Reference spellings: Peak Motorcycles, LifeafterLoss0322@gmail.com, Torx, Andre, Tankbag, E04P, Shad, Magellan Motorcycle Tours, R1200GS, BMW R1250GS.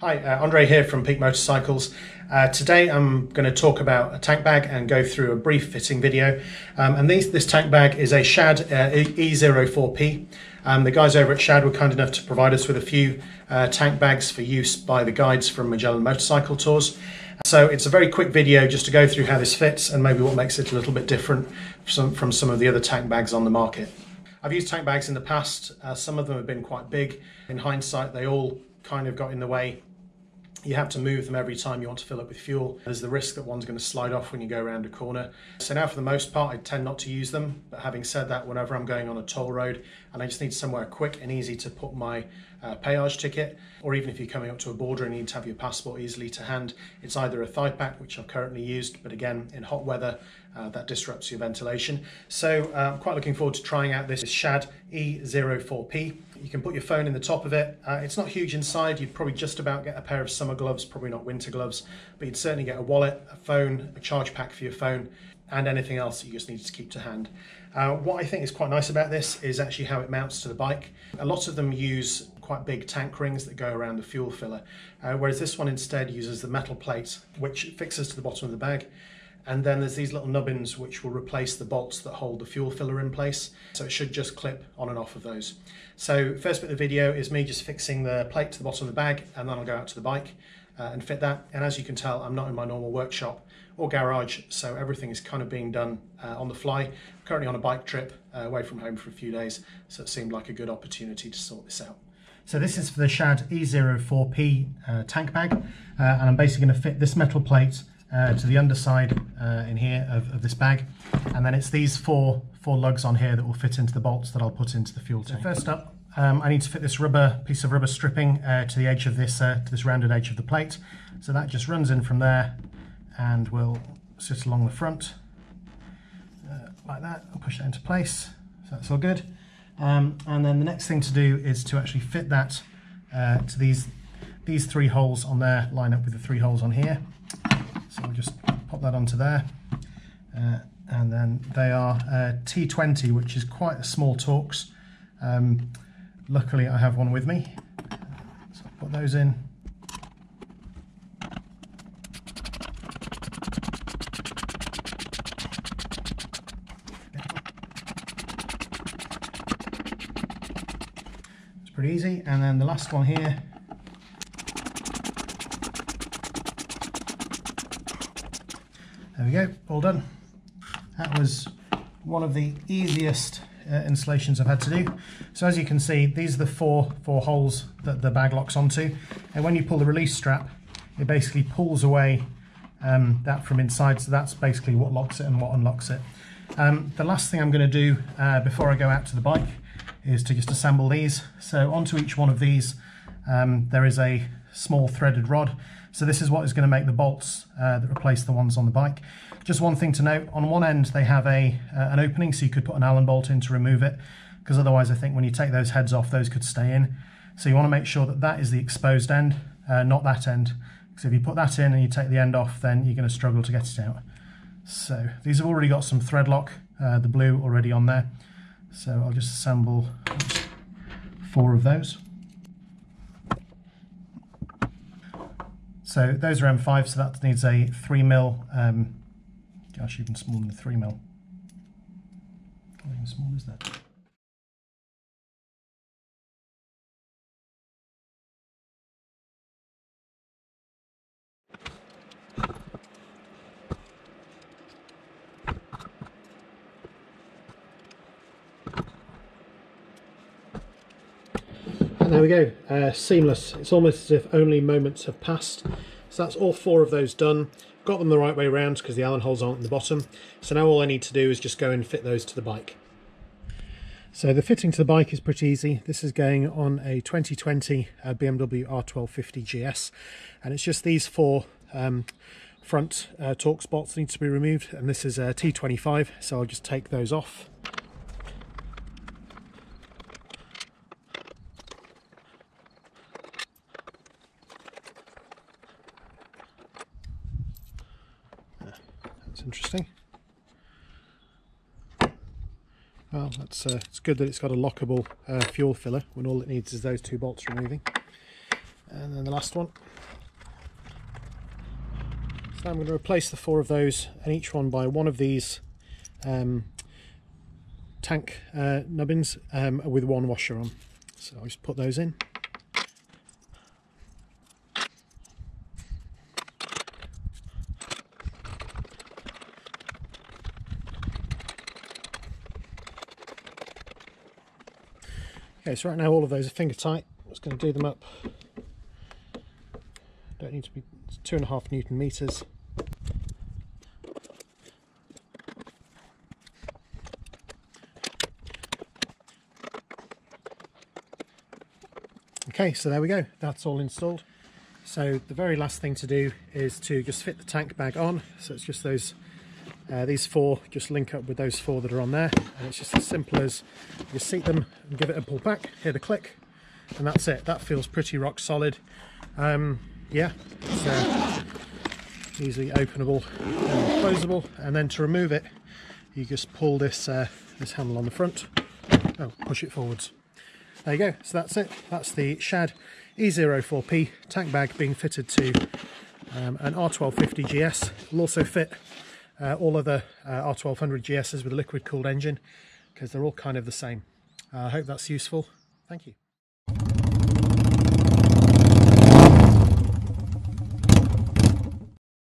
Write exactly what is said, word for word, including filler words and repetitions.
Hi, uh, Andre here from Peak Motorcycles. Uh, today I'm going to talk about a tank bag and go through a brief fitting video. Um, and these, this tank bag is a Shad uh, E zero four P. Um, the guys over at Shad were kind enough to provide us with a few uh, tank bags for use by the guides from Magellan Motorcycle Tours. So it's a very quick video just to go through how this fits and maybe what makes it a little bit different from, from some of the other tank bags on the market. I've used tank bags in the past. Uh, some of them have been quite big. In hindsight, they all kind of got in the way. You have to move them every time you want to fill up with fuel. There's the risk that one's going to slide off when you go around a corner. So now for the most part I tend not to use them, but having said that, whenever I'm going on a toll road and I just need somewhere quick and easy to put my uh, payage ticket, or even if you're coming up to a border and you need to have your passport easily to hand, it's either a thigh pack, which I've currently used, but again in hot weather uh, that disrupts your ventilation. So uh, I'm quite looking forward to trying out this Shad E zero four P. You can put your phone in the top of it. Uh, it's not huge inside. You'd probably just about get a pair of summer gloves, probably not winter gloves, but you'd certainly get a wallet, a phone, a charge pack for your phone, and anything else that you just need to keep to hand. Uh, what I think is quite nice about this is actually how it mounts to the bike. A lot of them use quite big tank rings that go around the fuel filler, uh, whereas this one instead uses the metal plate, which fixes to the bottom of the bag. And then there's these little nubbins which will replace the bolts that hold the fuel filler in place. So it should just clip on and off of those. So first bit of the video is me just fixing the plate to the bottom of the bag, and then I'll go out to the bike uh, and fit that. And as you can tell, I'm not in my normal workshop or garage, so everything is kind of being done uh, on the fly. I'm currently on a bike trip uh, away from home for a few days, so it seemed like a good opportunity to sort this out. So this is for the Shad E zero four P uh, tank bag, uh, and I'm basically going to fit this metal plate Uh, to the underside uh, in here of, of this bag, and then it's these four four lugs on here that will fit into the bolts that I'll put into the fuel tank. So first up, um, I need to fit this rubber piece of rubber stripping uh, to the edge of this uh, to this rounded edge of the plate. So that just runs in from there and will sit along the front uh, like that. I'll push that into place. So that's all good. Um, and then the next thing to do is to actually fit that uh, to these these three holes on there, line up with the three holes on here. So I'll just pop that onto there, uh, and then they are uh, T twenty, which is quite a small Torx. Um, luckily I have one with me, so I'll put those in. It's pretty easy, and then the last one here . There we go, all done. That was one of the easiest uh, installations I've had to do. So as you can see, these are the four, four holes that the bag locks onto. And when you pull the release strap, it basically pulls away um, that from inside. So that's basically what locks it and what unlocks it. Um, the last thing I'm going to do uh, before I go out to the bike is to just assemble these. So onto each one of these, um, there is a small threaded rod. So this is what is going to make the bolts uh, that replace the ones on the bike. Just one thing to note, on one end they have a uh, an opening, so you could put an Allen bolt in to remove it, because otherwise I think when you take those heads off, those could stay in. So you want to make sure that that is the exposed end, uh, not that end, because if you put that in and you take the end off, then you're going to struggle to get it out. So these have already got some thread lock, uh, the blue already on there. So I'll just assemble four of those. So those are M five, so that needs a three mil, um, gosh, even smaller than three mil. How even small is that? There we go, uh, seamless. It's almost as if only moments have passed. So that's all four of those done. Got them the right way around because the Allen holes aren't in the bottom. So now all I need to do is just go and fit those to the bike. So the fitting to the bike is pretty easy. This is going on a twenty twenty uh, B M W R twelve fifty G S, and it's just these four um, front uh, Torx bolts that need to be removed, and this is a T twenty-five, so I'll just take those off. Interesting. Well, that's uh, it's good that it's got a lockable uh, fuel filler when all it needs is those two bolts removing. and then the last one. So I'm going to replace the four of those and each one by one of these um, tank uh, nubbins um, with one washer on. So I'll just put those in. Okay, so right now all of those are finger tight. I'm just going to do them up. Don't need to be two and a half newton meters. Okay, so there we go. That's all installed. So the very last thing to do is to just fit the tank bag on. So it's just those, uh, these four just link up with those four that are on there. And it's just as simple as you seat them and give it a pull back, hear the click, and that's it. That feels pretty rock solid. Um, yeah, it's uh, easily openable and closable. And then to remove it, you just pull this uh, this handle on the front. Oh, push it forwards. There you go. So that's it. That's the Shad E zero four P tank bag being fitted to um, an R twelve fifty G S. It'll also fit uh, all other uh, R twelve hundred G Ss with a liquid cooled engine, because they're all kind of the same. Uh, I hope that's useful. Thank you.